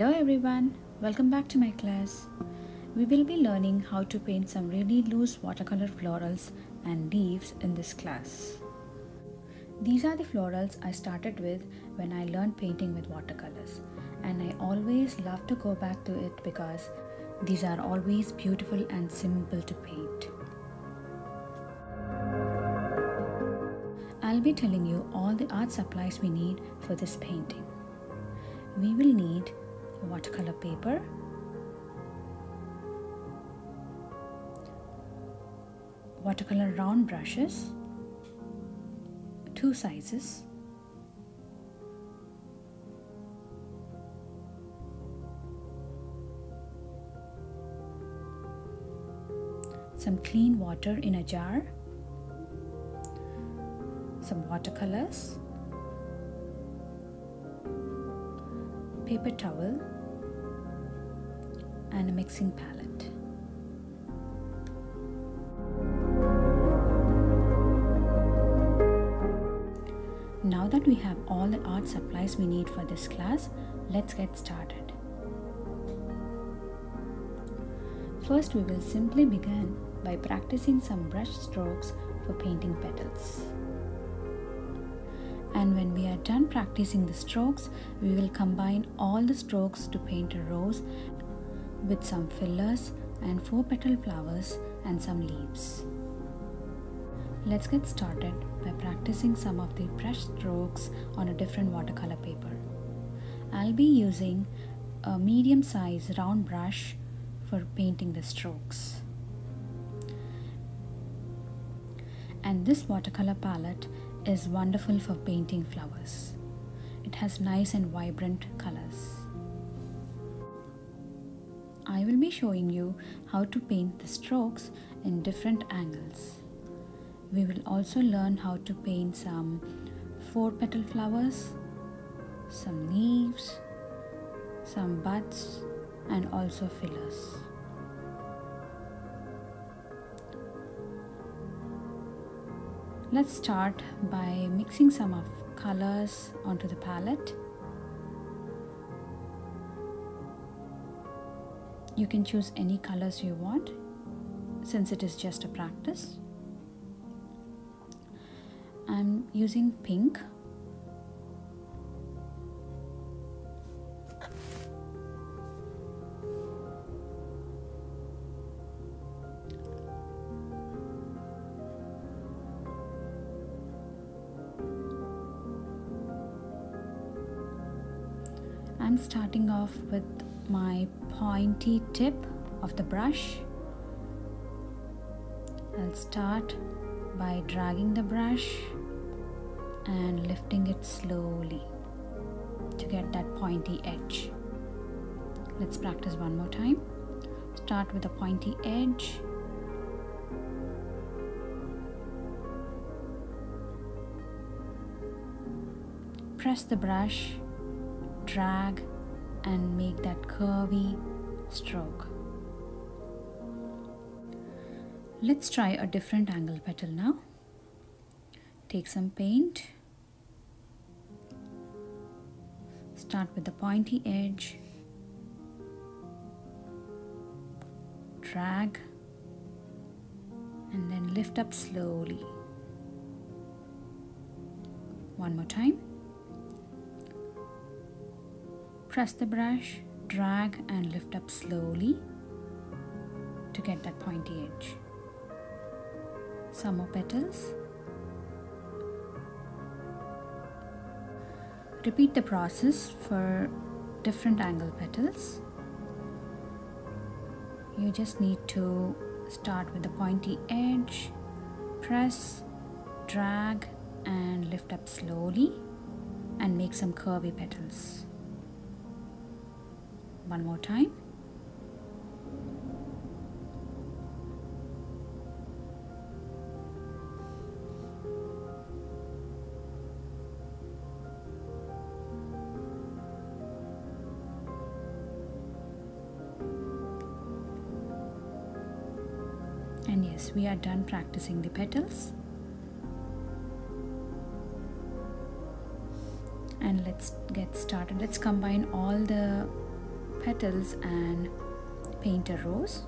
Hello everyone, welcome back to my class. We will be learning how to paint some really loose watercolor florals and leaves in this class. These are the florals I started with when I learned painting with watercolors, and I always love to go back to it because these are always beautiful and simple to paint. I'll be telling you all the art supplies we need for this painting. We will need watercolor paper, watercolor round brushes, two sizes, some clean water in a jar, some watercolors, paper towel, and a mixing palette. Now that we have all the art supplies we need for this class, let's get started. First, we will simply begin by practicing some brush strokes for painting petals. And when we are done practicing the strokes, we will combine all the strokes to paint a rose with some fillers and 4-petal flowers and some leaves. Let's get started by practicing some of the brush strokes on a different watercolor paper. I'll be using a medium-sized round brush for painting the strokes. And this watercolor palette is wonderful for painting flowers. It has nice and vibrant colors. I will be showing you how to paint the strokes in different angles. We will also learn how to paint some 4-petal flowers, some leaves, some buds, and also fillers. Let's start by mixing some of colors onto the palette. You can choose any colors you want since it is just a practice. I'm using pink, starting off with my pointy tip of the brush. I'll start by dragging the brush and lifting it slowly to get that pointy edge. Let's practice one more time. Start with a pointy edge. Press the brush, drag, and make that curvy stroke. Let's try a different angle petal now. Take some paint. Start with the pointy edge. Drag and then lift up slowly. One more time. Press the brush, drag and lift up slowly to get that pointy edge. Some more petals. Repeat the process for different angle petals. You just need to start with the pointy edge, press, drag and lift up slowly and make some curvy petals. One more time. And yes, we are done practicing the petals. And let's get started. Let's combine all the petals and paint a rose.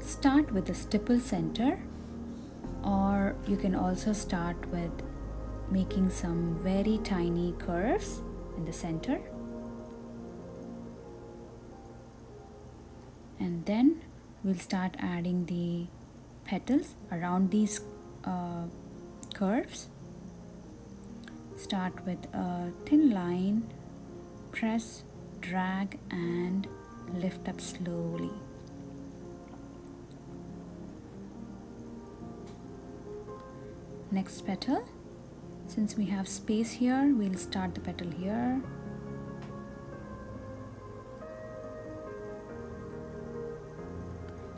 Start with a stipple center, or you can also start with making some very tiny curves in the center, and then we'll start adding the petals around these curves. Start with a thin line, press, drag and lift up slowly. Next petal, since we have space here, we'll start the petal here.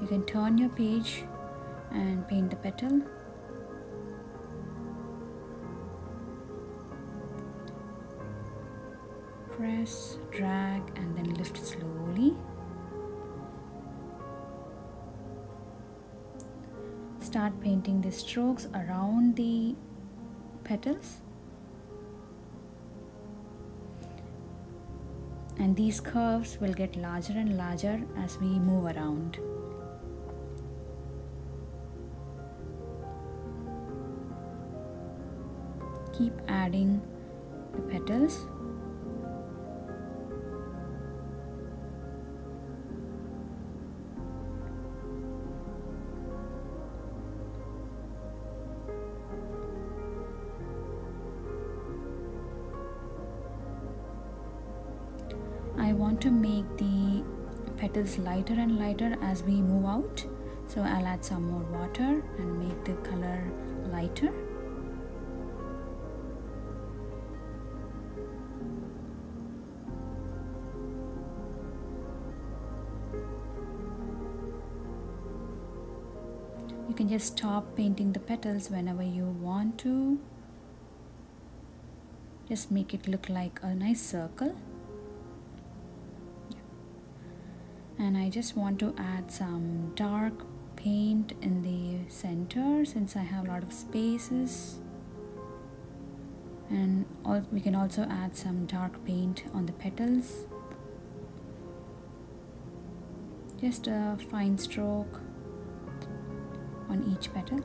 You can turn your page and paint the petal. Press, drag and then lift slowly. Start painting the strokes around the petals, and these curves will get larger and larger as we move around. Keep adding the petals. I want to make the petals lighter and lighter as we move out, so I'll add some more water and make the color lighter. You can just stop painting the petals whenever you want to. Just make it look like a nice circle. And I just want to add some dark paint in the center since I have a lot of spaces. And we can also add some dark paint on the petals. Just a fine stroke on each petal.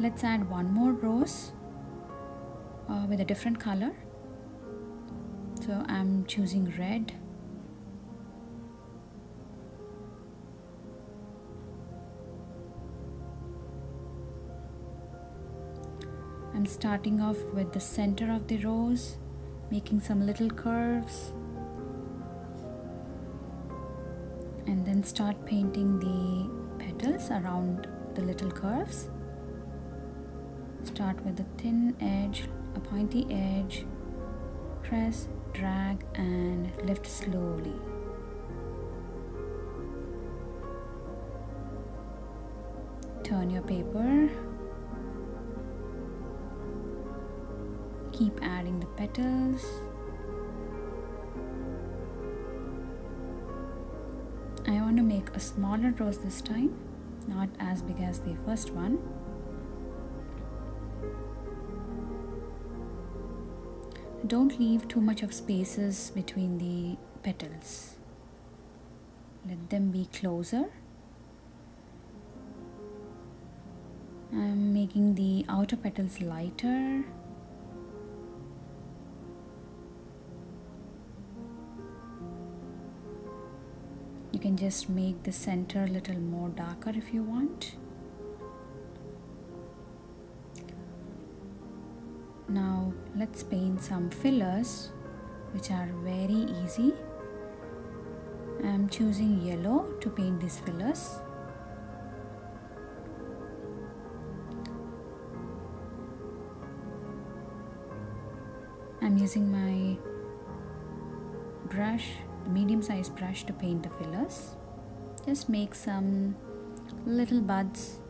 Let's add one more rose with a different color. So I'm choosing red. I'm starting off with the center of the rose, making some little curves, and then start painting the petals around the little curves. Start with a thin edge, a pointy edge, press, drag and lift slowly. Turn your paper. Keep adding the petals. I want to make a smaller rose this time, not as big as the first one. Don't leave too much of spaces between the petals. Let them be closer. I'm making the outer petals lighter. You can just make the center a little more darker if you want. Now let's paint some fillers, which are very easy. I'm choosing yellow to paint these fillers. I'm using my brush, the medium-sized brush, to paint the fillers. just make some little buds.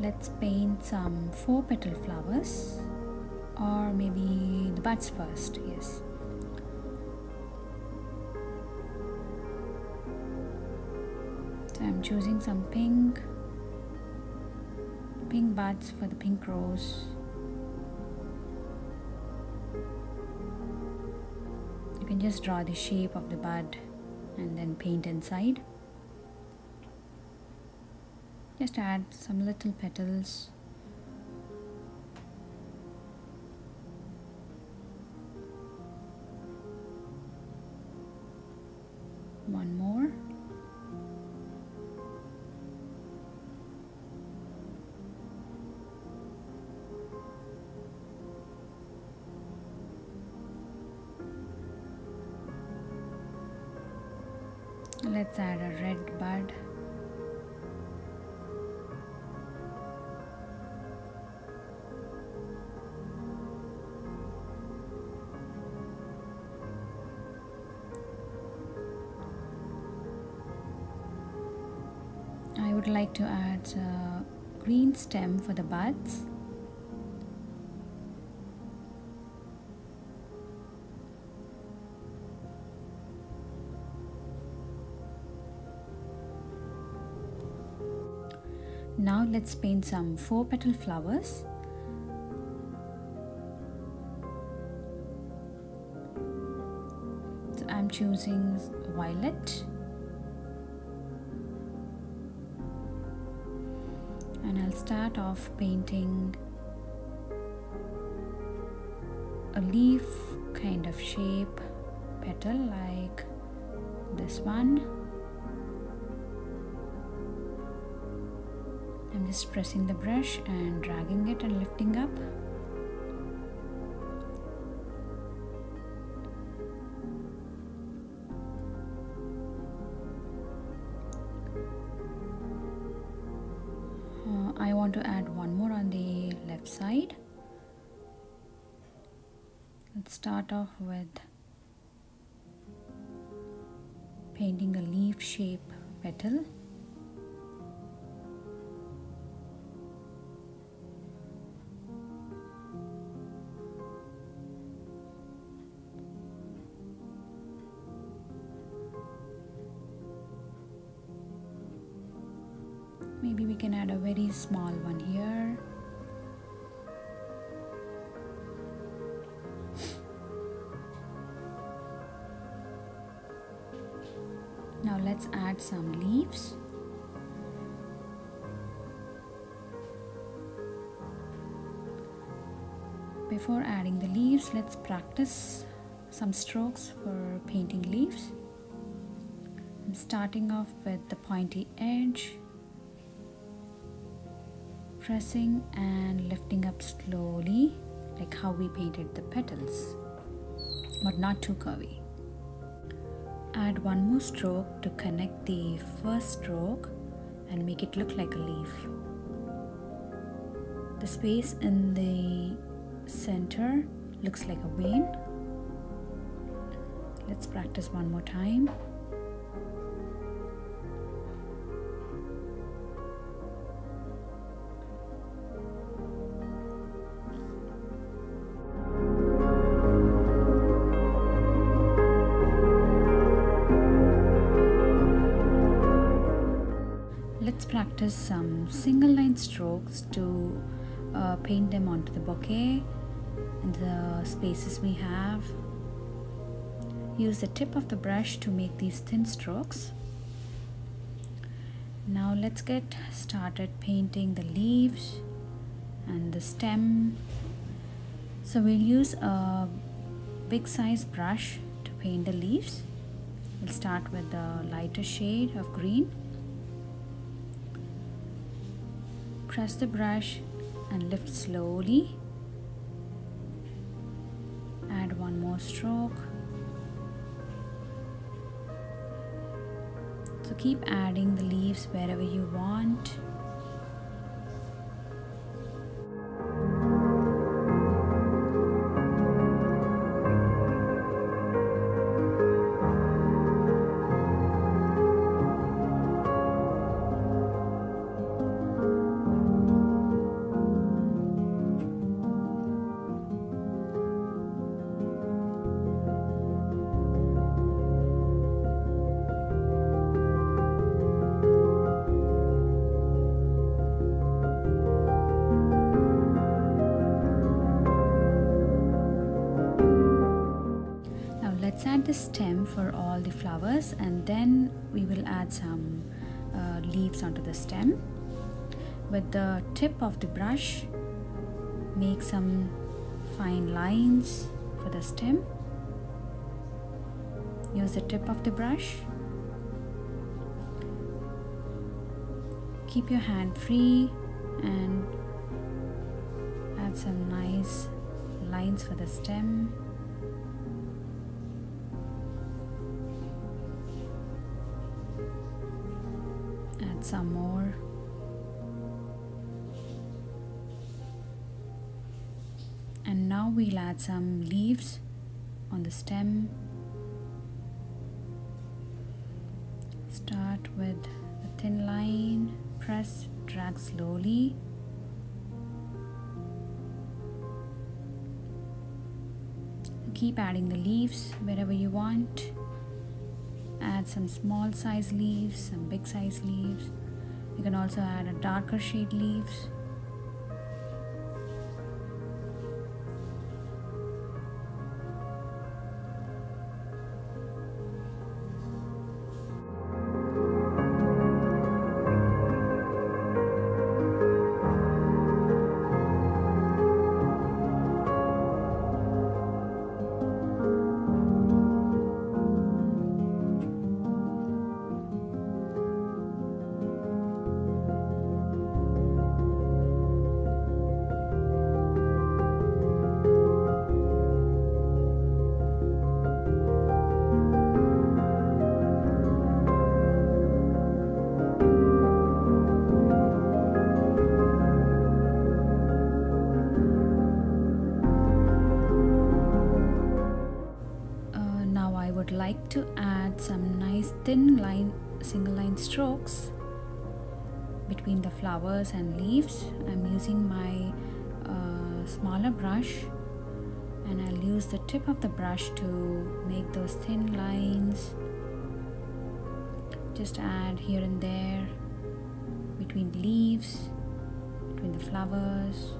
Let's paint some 4-petal flowers, or maybe the buds first, yes. So I'm choosing some pink buds for the pink rose. You can just draw the shape of the bud and then paint inside. Just add some little petals. One more. Let's add a red bud. I would like to add a green stem for the buds. Now let's paint some 4-petal flowers. So I'm choosing violet. And I'll start off painting a leaf kind of shape, petal like this one. I'm just pressing the brush and dragging it and lifting up. I want to add one more on the left side. Let's start off with painting a leaf shape petal. Maybe we can add a very small one here. Now let's add some leaves. Before adding the leaves, let's practice some strokes for painting leaves. I'm starting off with the pointy edge. Pressing and lifting up slowly, like how we painted the petals, but not too curvy. Add one more stroke to connect the first stroke and make it look like a leaf. The space in the center looks like a vein. Let's practice one more time. Practice some single line strokes to paint them onto the bouquet and the spaces we have. Use the tip of the brush to make these thin strokes. Now let's get started painting the leaves and the stem. So we'll use a big size brush to paint the leaves. We'll start with the lighter shade of green. Press the brush and lift slowly. Add one more stroke. So keep adding the leaves wherever you want. Let's add the stem for all the flowers, and then we will add some leaves onto the stem. With the tip of the brush, make some fine lines for the stem. Use the tip of the brush. Keep your hand free and add some nice lines for the stem. Some more. And now we'll add some leaves on the stem. Start with a thin line, press, drag slowly. Keep adding the leaves wherever you want. Add some small size leaves, some big size leaves. You can also add a darker shade leaves. Like to add some nice thin line, single line strokes between the flowers and leaves. I'm using my smaller brush, and I'll use the tip of the brush to make those thin lines. Just add here and there between leaves, between the flowers.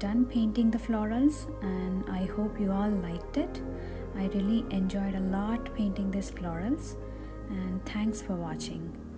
done painting the florals and I hope you all liked it. I really enjoyed a lot painting these florals and thanks for watching.